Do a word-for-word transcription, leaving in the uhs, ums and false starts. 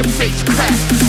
and face crap.